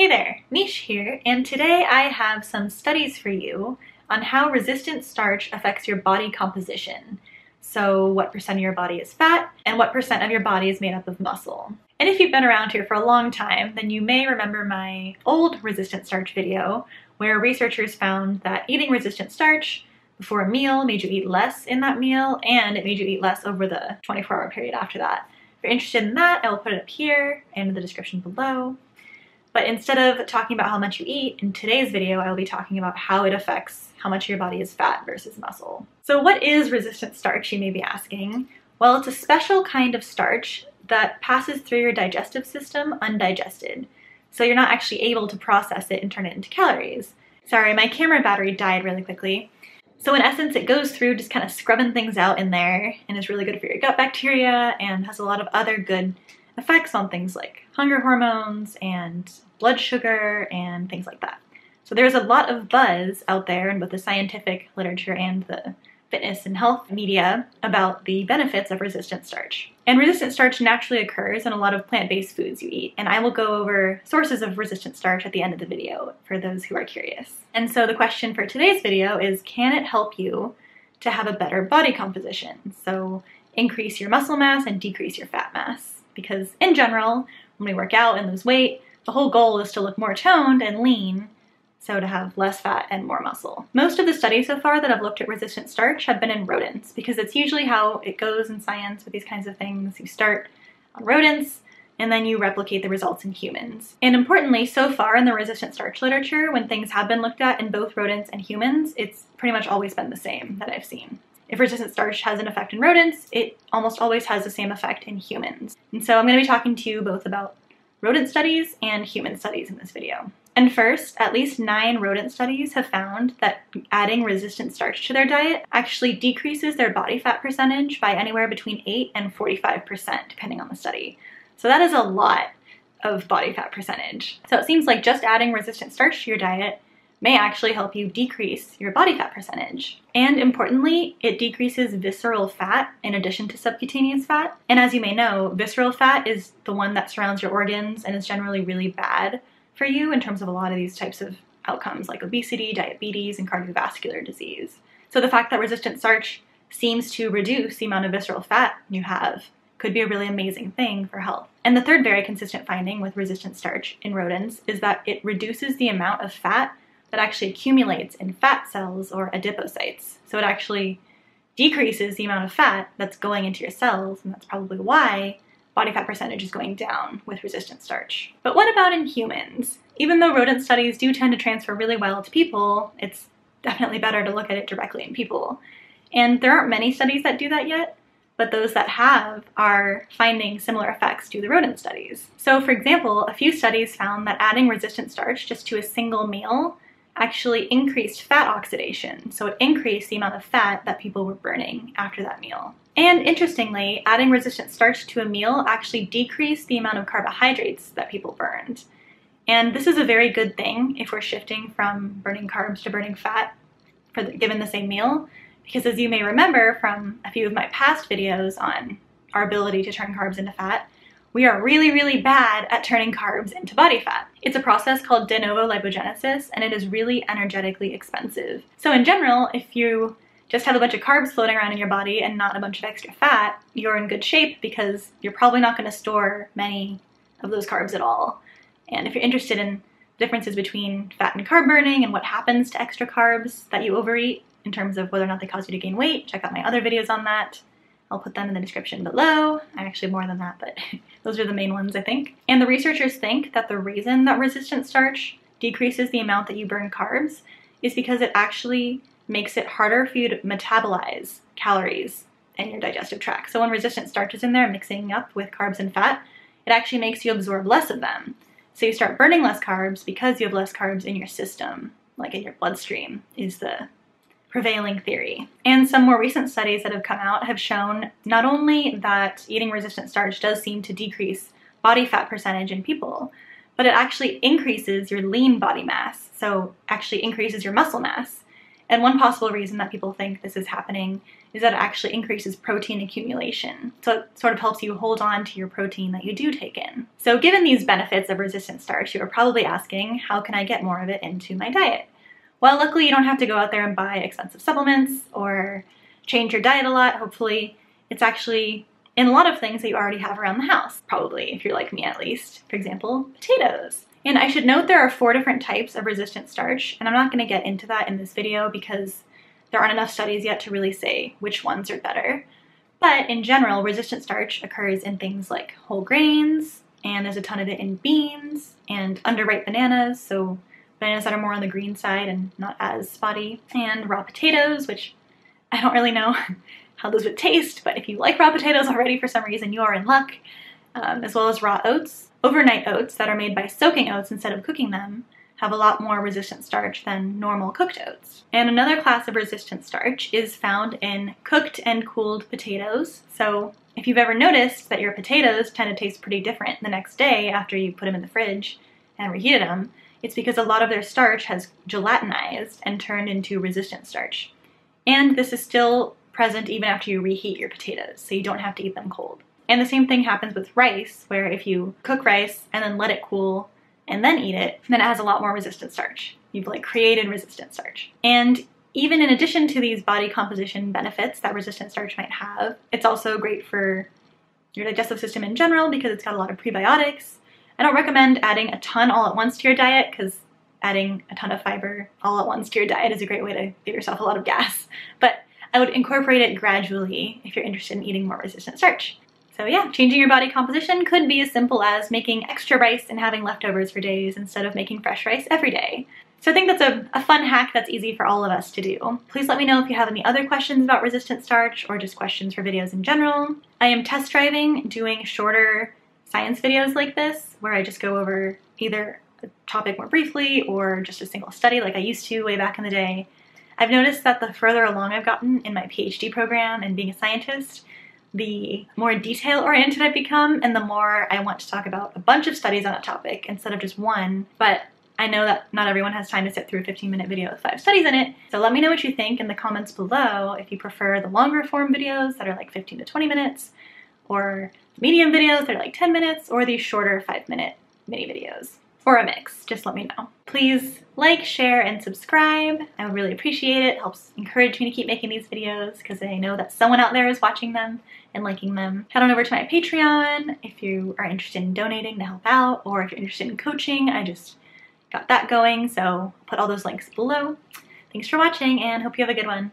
Hey there, Miche here, and today I have some studies for you on how resistant starch affects your body composition. So what percent of your body is fat, and what percent of your body is made up of muscle. And if you've been around here for a long time, then you may remember my old resistant starch video, where researchers found that eating resistant starch before a meal made you eat less in that meal, and it made you eat less over the 24-hour period after that. If you're interested in that, I will put it up here and in the description below. But instead of talking about how much you eat, in today's video I will be talking about how it affects how much of your body is fat versus muscle. So what is resistant starch, you may be asking? Well, it's a special kind of starch that passes through your digestive system undigested. So you're not actually able to process it and turn it into calories. Sorry, my camera battery died really quickly. So in essence, it goes through just kind of scrubbing things out in there and is really good for your gut bacteria and has a lot of other good effects on things like hunger hormones and blood sugar and things like that. So there's a lot of buzz out there in both the scientific literature and the fitness and health media about the benefits of resistant starch. And resistant starch naturally occurs in a lot of plant-based foods you eat, and I will go over sources of resistant starch at the end of the video for those who are curious. And so the question for today's video is, can it help you to have a better body composition? So increase your muscle mass and decrease your fat mass. Because in general, when we work out and lose weight, the whole goal is to look more toned and lean, so to have less fat and more muscle. Most of the studies so far that I've looked at resistant starch have been in rodents, because it's usually how it goes in science with these kinds of things. You start on rodents, and then you replicate the results in humans. And importantly, so far in the resistant starch literature, when things have been looked at in both rodents and humans, it's pretty much always been the same that I've seen. If resistant starch has an effect in rodents, it almost always has the same effect in humans. And so I'm going to be talking to you both about rodent studies and human studies in this video. And first, at least 9 rodent studies have found that adding resistant starch to their diet actually decreases their body fat percentage by anywhere between 8 and 45%, depending on the study. So that is a lot of body fat percentage. So it seems like just adding resistant starch to your diet may actually help you decrease your body fat percentage. And importantly, it decreases visceral fat in addition to subcutaneous fat. And as you may know, visceral fat is the one that surrounds your organs and is generally really bad for you in terms of a lot of these types of outcomes like obesity, diabetes, and cardiovascular disease. So the fact that resistant starch seems to reduce the amount of visceral fat you have could be a really amazing thing for health. And the third very consistent finding with resistant starch in rodents is that it reduces the amount of fat that actually accumulates in fat cells or adipocytes. So it actually decreases the amount of fat that's going into your cells, and that's probably why body fat percentage is going down with resistant starch. But what about in humans? Even though rodent studies do tend to transfer really well to people, it's definitely better to look at it directly in people. And there aren't many studies that do that yet, but those that have are finding similar effects to the rodent studies. So for example, a few studies found that adding resistant starch just to a single meal actually increased fat oxidation, so it increased the amount of fat that people were burning after that meal. And interestingly, adding resistant starch to a meal actually decreased the amount of carbohydrates that people burned. And this is a very good thing if we're shifting from burning carbs to burning fat given the same meal, because as you may remember from a few of my past videos on our ability to turn carbs into fat, we are really, really bad at turning carbs into body fat. It's a process called de novo lipogenesis, and it is really energetically expensive. So in general, if you just have a bunch of carbs floating around in your body and not a bunch of extra fat, you're in good shape because you're probably not going to store many of those carbs at all. And if you're interested in differences between fat and carb burning and what happens to extra carbs that you overeat in terms of whether or not they cause you to gain weight, check out my other videos on that. I'll put them in the description below. Actually, more than that, but those are the main ones, I think. And the researchers think that the reason that resistant starch decreases the amount that you burn carbs is because it actually makes it harder for you to metabolize calories in your digestive tract. So when resistant starch is in there mixing up with carbs and fat, it actually makes you absorb less of them. So you start burning less carbs because you have less carbs in your system, like in your bloodstream, is the prevailing theory. And some more recent studies that have come out have shown not only that eating resistant starch does seem to decrease body fat percentage in people, but it actually increases your lean body mass, so actually increases your muscle mass. And one possible reason that people think this is happening is that it actually increases protein accumulation. So it sort of helps you hold on to your protein that you do take in. So given these benefits of resistant starch, you are probably asking, how can I get more of it into my diet? Well, luckily you don't have to go out there and buy expensive supplements or change your diet a lot. Hopefully it's actually in a lot of things that you already have around the house, probably, if you're like me at least. For example, potatoes. And I should note there are 4 different types of resistant starch, and I'm not going to get into that in this video because there aren't enough studies yet to really say which ones are better. But in general, resistant starch occurs in things like whole grains, and there's a ton of it in beans, and underripe bananas, so bananas that are more on the green side and not as spotty, and raw potatoes, which I don't really know how those would taste, but if you like raw potatoes already for some reason, you are in luck, as well as raw oats. Overnight oats that are made by soaking oats instead of cooking them have a lot more resistant starch than normal cooked oats. And another class of resistant starch is found in cooked and cooled potatoes. So if you've ever noticed that your potatoes tend to taste pretty different the next day after you put them in the fridge and reheated them, it's because a lot of their starch has gelatinized and turned into resistant starch. And this is still present even after you reheat your potatoes, so you don't have to eat them cold. And the same thing happens with rice, where if you cook rice and then let it cool and then eat it, then it has a lot more resistant starch. You've like created resistant starch. And even in addition to these body composition benefits that resistant starch might have, it's also great for your digestive system in general because it's got a lot of prebiotics. I don't recommend adding a ton all at once to your diet because adding a ton of fiber all at once to your diet is a great way to give yourself a lot of gas. But I would incorporate it gradually if you're interested in eating more resistant starch. So yeah, changing your body composition could be as simple as making extra rice and having leftovers for days instead of making fresh rice every day. So I think that's a fun hack that's easy for all of us to do. Please let me know if you have any other questions about resistant starch or just questions for videos in general. I am test driving doing shorter science videos like this where I just go over either a topic more briefly or just a single study like I used to way back in the day. I've noticed that the further along I've gotten in my PhD program and being a scientist, the more detail-oriented I've become and the more I want to talk about a bunch of studies on a topic instead of just one, but I know that not everyone has time to sit through a 15-minute video with 5 studies in it, so let me know what you think in the comments below if you prefer the longer form videos that are like 15 to 20 minutes, or medium videos that are like 10 minutes, or these shorter 5-minute mini videos, or a mix. Just let me know. Please like, share, and subscribe. I would really appreciate it. It helps encourage me to keep making these videos because I know that someone out there is watching them and liking them. Head on over to my Patreon if you are interested in donating to help out, or if you're interested in coaching. I just got that going, so I'll put all those links below. Thanks for watching and hope you have a good one.